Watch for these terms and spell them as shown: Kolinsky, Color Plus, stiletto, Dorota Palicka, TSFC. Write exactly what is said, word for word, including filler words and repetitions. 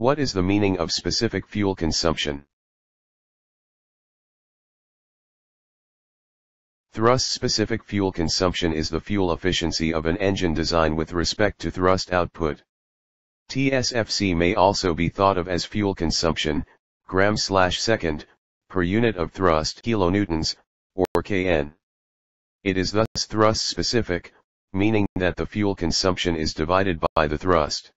What is the meaning of specific fuel consumption? Thrust-specific fuel consumption is the fuel efficiency of an engine design with respect to thrust output. T S F C may also be thought of as fuel consumption, grams per second, per unit of thrust kilonewtons, or K N. It is thus thrust-specific, meaning that the fuel consumption is divided by the thrust.